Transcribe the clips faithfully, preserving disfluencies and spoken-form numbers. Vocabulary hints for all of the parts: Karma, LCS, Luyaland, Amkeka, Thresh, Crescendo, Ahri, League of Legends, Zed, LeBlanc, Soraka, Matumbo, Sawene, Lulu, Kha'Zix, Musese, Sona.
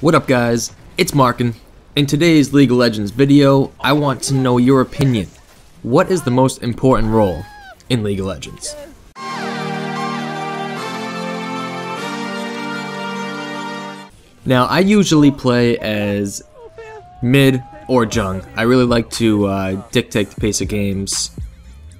What up guys, it's Markin. In today's League of Legends video, I want to know your opinion. What is the most important role in League of Legends? Now I usually play as mid or jung. I really like to uh, dictate the pace of games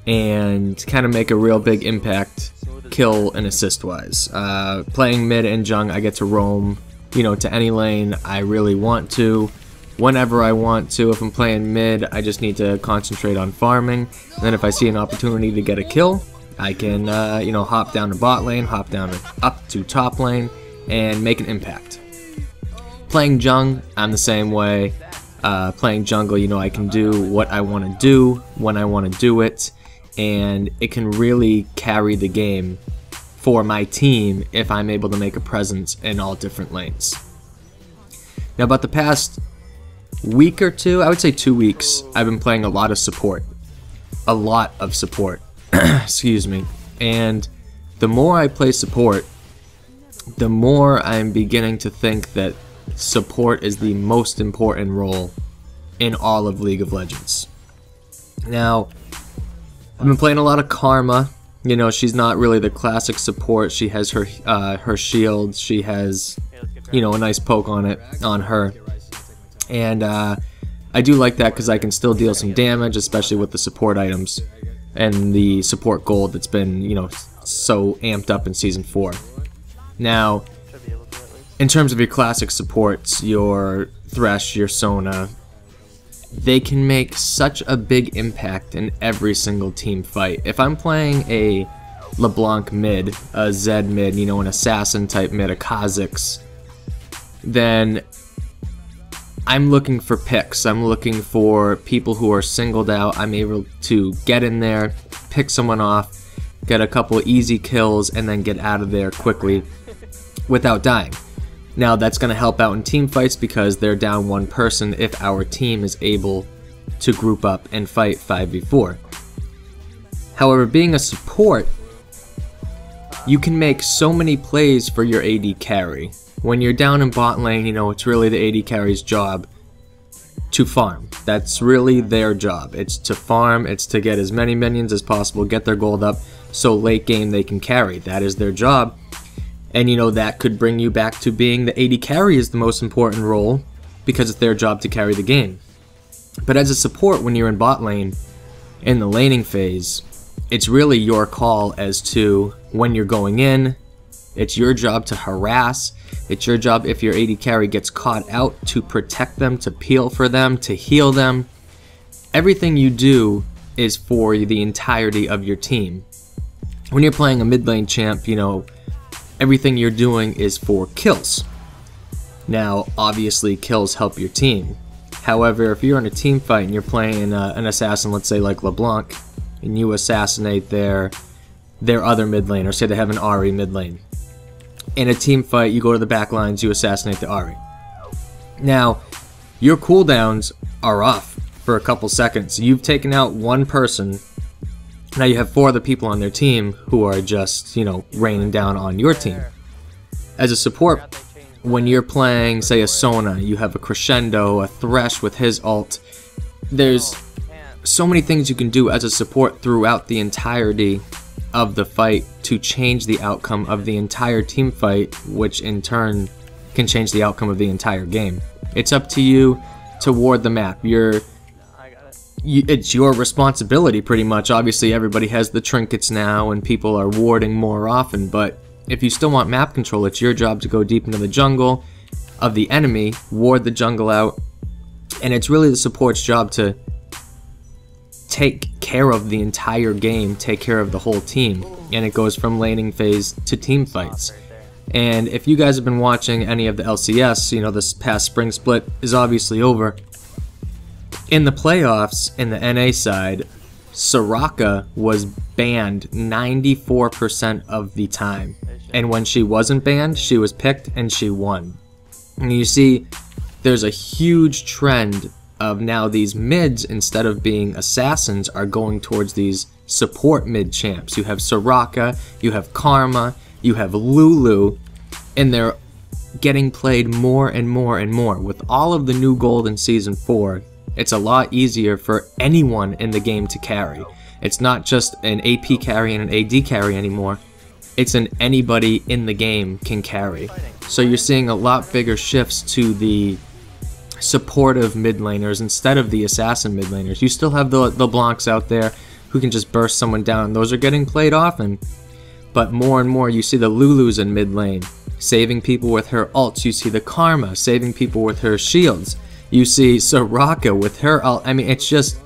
and kind of make a real big impact kill and assist wise. Uh, playing mid and jung, I get to roam, you know, to any lane I really want to, whenever I want to. If I'm playing mid, I just need to concentrate on farming, and then if I see an opportunity to get a kill, I can, uh, you know, hop down to bot lane, hop down to, up to top lane, and make an impact. Playing jung, I'm the same way. Uh, playing jungle, you know, I can do what I want to do, when I want to do it, and it can really carry the game for my team if I'm able to make a presence in all different lanes. Now about the past week or two, I would say two weeks, I've been playing a lot of support. A lot of support, excuse me. And the more I play support, the more I'm beginning to think that support is the most important role in all of League of Legends. Now, I've been playing a lot of Karma. You know, she's not really the classic support. She has her uh, her shield. She has, you know, a nice poke on it, on her. And uh, I do like that because I can still deal some damage, especially with the support items and the support gold that's been, you know, so amped up in Season four. Now, in terms of your classic supports, your Thresh, your Sona, they can make such a big impact in every single team fight. If I'm playing a LeBlanc mid, a Zed mid, you know, an assassin type mid, a Kha'Zix, then I'm looking for picks. I'm looking for people who are singled out. I'm able to get in there, pick someone off, get a couple easy kills, and then get out of there quickly without dying. Now that's going to help out in team fights because they're down one person if our team is able to group up and fight five v four. However, being a support, you can make so many plays for your A D carry. When you're down in bot lane, you know, it's really the A D carry's job to farm. That's really their job. It's to farm, it's to get as many minions as possible, get their gold up, so late game they can carry. That is their job. And you know, that could bring you back to being the A D carry is the most important role because it's their job to carry the game. But as a support, when you're in bot lane, in the laning phase, it's really your call as to when you're going in. It's your job to harass. It's your job, if your A D carry gets caught out, to protect them, to peel for them, to heal them. Everything you do is for the entirety of your team. When you're playing a mid lane champ, you know, everything you're doing is for kills. Now, obviously, kills help your team. However, if you're in a team fight and you're playing uh, an assassin, let's say like LeBlanc, and you assassinate their their other mid lane, or say they have an Ahri mid lane. In a team fight, you go to the back lines, you assassinate the Ahri. Now, your cooldowns are off for a couple seconds. You've taken out one person. Now you have four other people on their team who are just, you know, raining down on your team. As a support, when you're playing, say, a Sona, you have a Crescendo, a Thresh with his ult. There's so many things you can do as a support throughout the entirety of the fight to change the outcome of the entire team fight, which in turn can change the outcome of the entire game. It's up to you to ward the map. You're You, it's your responsibility pretty much. Obviously everybody has the trinkets now and people are warding more often, but if you still want map control, it's your job to go deep into the jungle of the enemy, ward the jungle out, and it's really the support's job to take care of the entire game, take care of the whole team, and it goes from laning phase to team fights. And if you guys have been watching any of the L C S, you know this past spring split is obviously over. In the playoffs, in the N A side, Soraka was banned ninety-four percent of the time. And when she wasn't banned, she was picked and she won. And you see, there's a huge trend of now these mids, instead of being assassins, are going towards these support mid champs. You have Soraka, you have Karma, you have Lulu, and they're getting played more and more and more. With all of the new gold in Season four, it's a lot easier for anyone in the game to carry. It's not just an A P carry and an A D carry anymore. It's an anybody in the game can carry. So you're seeing a lot bigger shifts to the supportive mid laners instead of the assassin mid laners. You still have the LeBlancs out there who can just burst someone down. Those are getting played often. But more and more you see the Lulus in mid lane saving people with her ults. You see the Karma saving people with her shields. You see Soraka with her ult. I mean, it's just,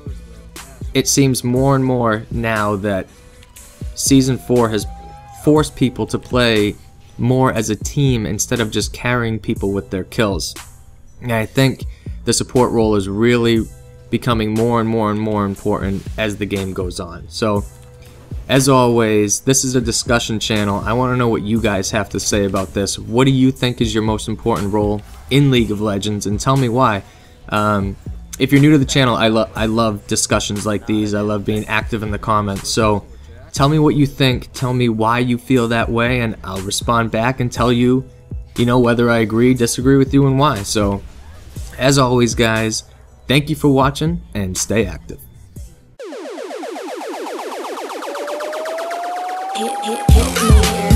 it seems more and more now that Season four has force people to play more as a team instead of just carrying people with their kills. And I think the support role is really becoming more and more and more important as the game goes on. So, as always, this is a discussion channel. I want to know what you guys have to say about this. What do you think is your most important role in League of Legends? And tell me why. Um, if you're new to the channel, I, lo- I love discussions like these. I love being active in the comments. So, tell me what you think, tell me why you feel that way, and I'll respond back and tell you, you know, whether I agree, disagree with you, and why. So, as always, guys, thank you for watching, and stay active. Hit, hit, hit me.